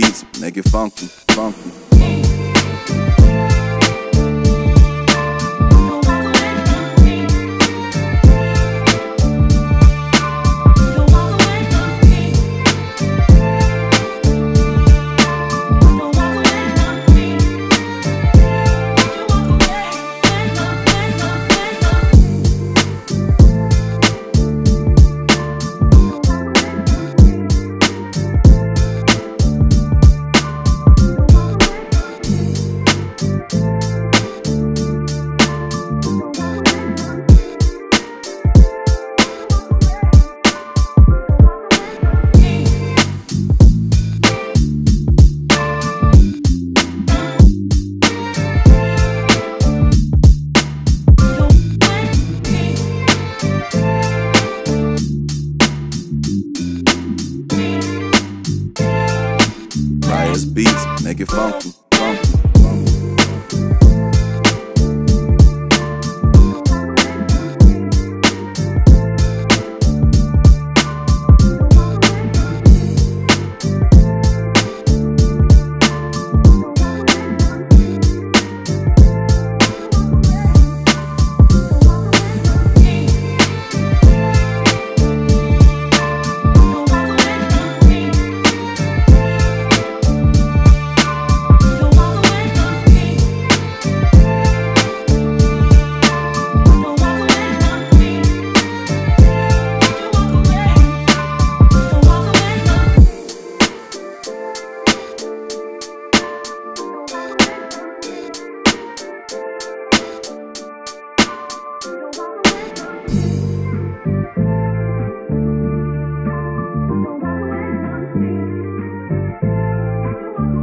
beats, make it funky, funky.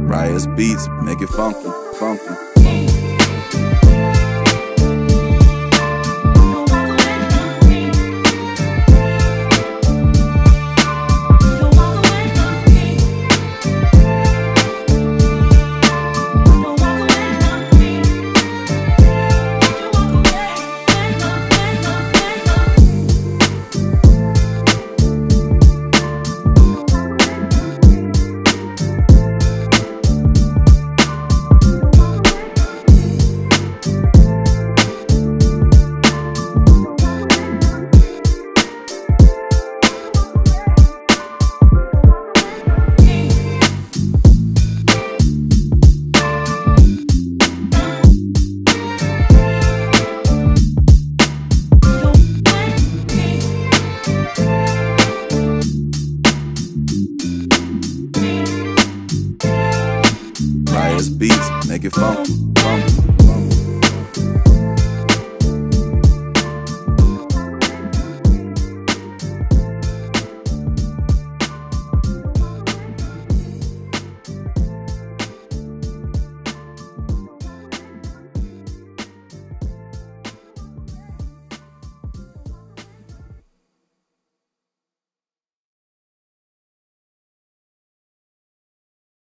Raias Beats, make it funky, funky. Raias Beats, make it funky, funky. Raias Beats, make it funky.